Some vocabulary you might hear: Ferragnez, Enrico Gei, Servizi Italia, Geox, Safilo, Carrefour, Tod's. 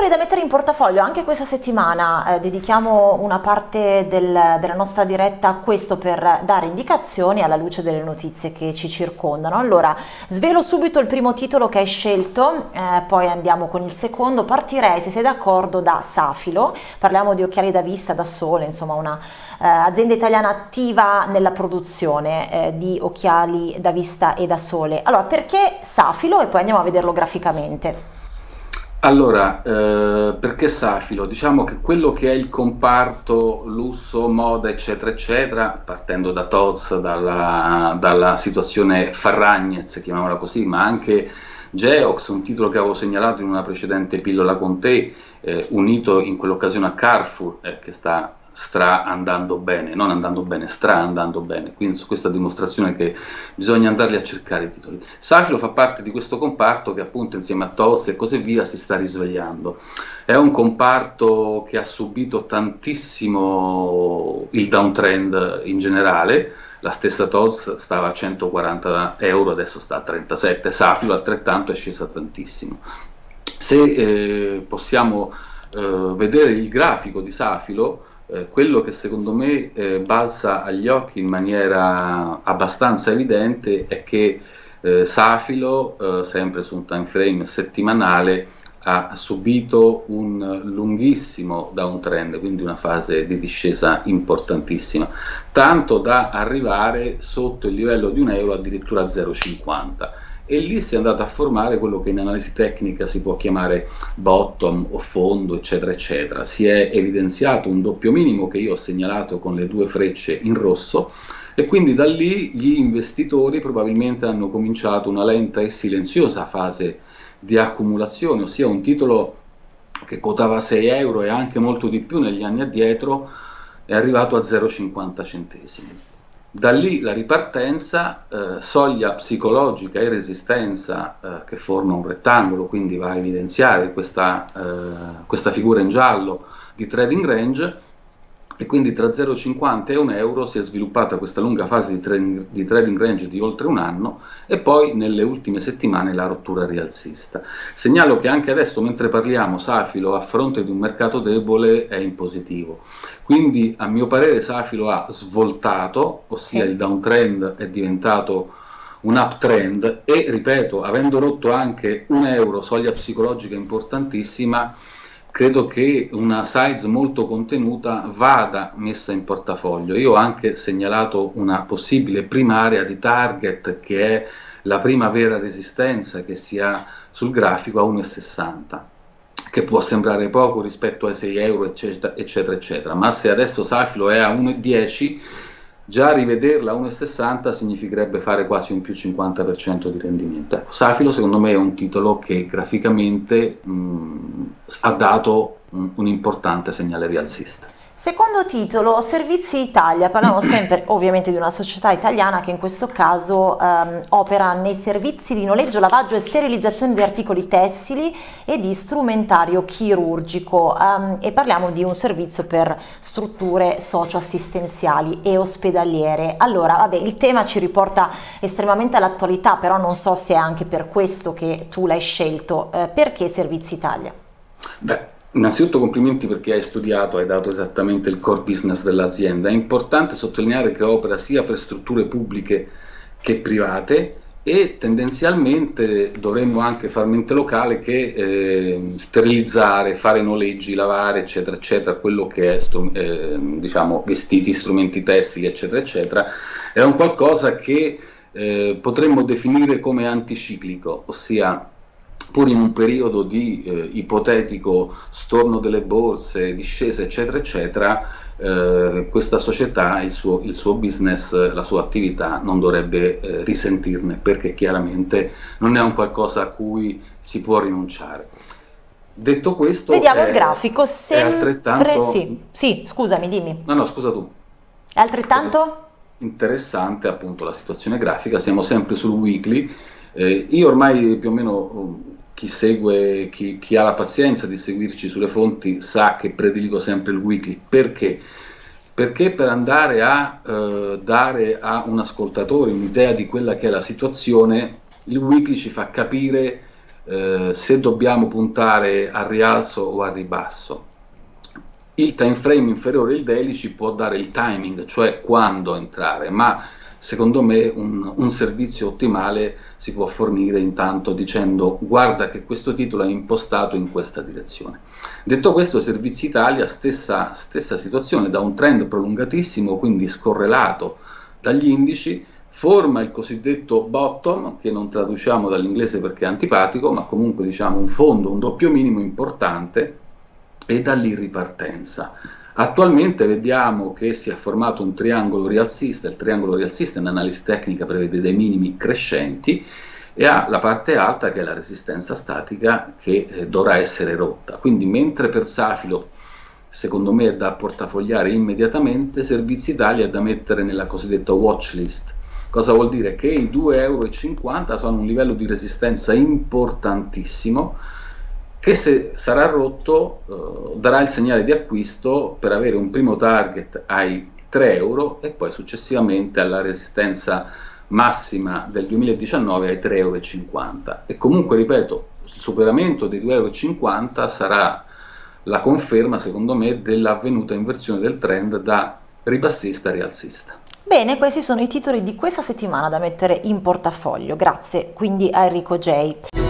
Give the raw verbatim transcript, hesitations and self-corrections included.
titoli da mettere in portafoglio, anche questa settimana eh, dedichiamo una parte del, della nostra diretta a questo per dare indicazioni alla luce delle notizie che ci circondano. Allora, svelo subito il primo titolo che hai scelto, eh, poi andiamo con il secondo. Partirei, se sei d'accordo, da Safilo. Parliamo di occhiali da vista, da sole, insomma una eh, azienda italiana attiva nella produzione eh, di occhiali da vista e da sole. Allora, perché Safilo? E poi andiamo a vederlo graficamente. Allora, eh, perché Safilo? Diciamo che quello che è il comparto lusso, moda, eccetera, eccetera, partendo da Tod's, dalla, dalla situazione Ferragnez, chiamiamola così, ma anche Geox, un titolo che avevo segnalato in una precedente pillola con te, eh, unito in quell'occasione a Carrefour, eh, che sta stra andando bene, non andando bene, stra andando bene, quindi su questa dimostrazione che bisogna andarli a cercare i titoli. Safilo fa parte di questo comparto che appunto insieme a Tod's e così via si sta risvegliando. È un comparto che ha subito tantissimo il downtrend in generale, la stessa Tod's stava a centoquaranta euro, adesso sta a trentasette, Safilo altrettanto è scesa tantissimo. Se eh, possiamo eh, vedere il grafico di Safilo, Eh, quello che secondo me eh, balza agli occhi in maniera abbastanza evidente è che eh, Safilo, eh, sempre su un time frame settimanale, ha subito un lunghissimo downtrend, quindi una fase di discesa importantissima, tanto da arrivare sotto il livello di un euro, addirittura zero virgola cinquanta, e lì si è andato a formare quello che in analisi tecnica si può chiamare bottom o fondo, eccetera eccetera. Si è evidenziato un doppio minimo che io ho segnalato con le due frecce in rosso, e quindi da lì gli investitori probabilmente hanno cominciato una lenta e silenziosa fase di accumulazione, ossia un titolo che cotava sei euro e anche molto di più negli anni addietro è arrivato a zero virgola cinquanta centesimi. Da lì la ripartenza, eh, soglia psicologica e resistenza eh, che forma un rettangolo, quindi va a evidenziare questa, eh, questa figura in giallo di trading range, e quindi tra zero virgola cinquanta e un euro si è sviluppata questa lunga fase di trading, di trading range di oltre un anno, e poi nelle ultime settimane la rottura rialzista. Segnalo che anche adesso, mentre parliamo, Safilo a fronte di un mercato debole è in positivo. Quindi a mio parere Safilo ha svoltato, ossia sì, il downtrend è diventato un uptrend, e ripeto, avendo rotto anche un euro, soglia psicologica importantissima, credo che una size molto contenuta vada messa in portafoglio. Io ho anche segnalato una possibile primaria di target, che è la prima vera resistenza che si ha sul grafico a uno virgola sessanta, che può sembrare poco rispetto ai sei euro eccetera eccetera eccetera, ma se adesso Safilo è a uno virgola dieci, già rivederla a uno virgola sessanta significherebbe fare quasi un più cinquanta per cento di rendimento. Ecco, Safilo secondo me è un titolo che graficamente mh, ha dato mh, un importante segnale rialzista. Secondo titolo, Servizi Italia. Parliamo sempre ovviamente di una società italiana che in questo caso ehm, opera nei servizi di noleggio, lavaggio e sterilizzazione di articoli tessili e di strumentario chirurgico, ehm, e parliamo di un servizio per strutture socioassistenziali e ospedaliere. Allora, vabbè, il tema ci riporta estremamente all'attualità, però non so se è anche per questo che tu l'hai scelto. Eh, perché Servizi Italia? Beh, innanzitutto complimenti perché hai studiato, hai dato esattamente il core business dell'azienda. È importante sottolineare che opera sia per strutture pubbliche che private, e tendenzialmente dovremmo anche far mente locale che eh, sterilizzare, fare noleggi, lavare, eccetera, eccetera, quello che è stru eh, diciamo, vestiti, strumenti tessili, eccetera, eccetera, è un qualcosa che eh, potremmo definire come anticiclico, ossia pur in un periodo di eh, ipotetico storno delle borse, discese, eccetera, eccetera, eh, questa società, il suo, il suo business, la sua attività non dovrebbe eh, risentirne, perché chiaramente non è un qualcosa a cui si può rinunciare. Detto questo, vediamo è, il grafico, sempre... altrettanto... Sì, sì, scusami, dimmi. No, no, scusa tu. È altrettanto? Interessante appunto la situazione grafica, siamo sempre sul weekly. Eh, io ormai più o meno... Chi segue, chi, chi ha la pazienza di seguirci sulle fonti sa che prediligo sempre il weekly. Perché? Perché per andare a eh, dare a un ascoltatore un'idea di quella che è la situazione, il weekly ci fa capire eh, se dobbiamo puntare al rialzo o al ribasso. Il time frame inferiore al daily ci può dare il timing, cioè quando entrare, ma secondo me un, un servizio ottimale si può fornire intanto dicendo: guarda che questo titolo è impostato in questa direzione. Detto questo, Servizi Italia, stessa, stessa situazione, da un trend prolungatissimo, quindi scorrelato dagli indici, forma il cosiddetto bottom, che non traduciamo dall'inglese perché è antipatico, ma comunque diciamo un fondo, un doppio minimo importante, e da lì ripartenza. Attualmente vediamo che si è formato un triangolo rialzista, il triangolo rialzista in analisi tecnica prevede dei minimi crescenti e ha la parte alta che è la resistenza statica che eh, dovrà essere rotta. Quindi mentre per Safilo secondo me è da portafogliare immediatamente, Servizi Italia è da mettere nella cosiddetta watch list. Cosa vuol dire? Che i due e cinquanta euro sono un livello di resistenza importantissimo, che se sarà rotto eh, darà il segnale di acquisto per avere un primo target ai tre euro e poi successivamente alla resistenza massima del duemiladiciannove ai tre e cinquanta euro. E comunque, ripeto, il superamento dei due e cinquanta euro sarà la conferma, secondo me, dell'avvenuta inversione del trend da ribassista a rialzista. Bene, questi sono i titoli di questa settimana da mettere in portafoglio. Grazie quindi a Enrico Gei.